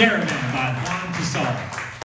Caravan by Juan Pizarro.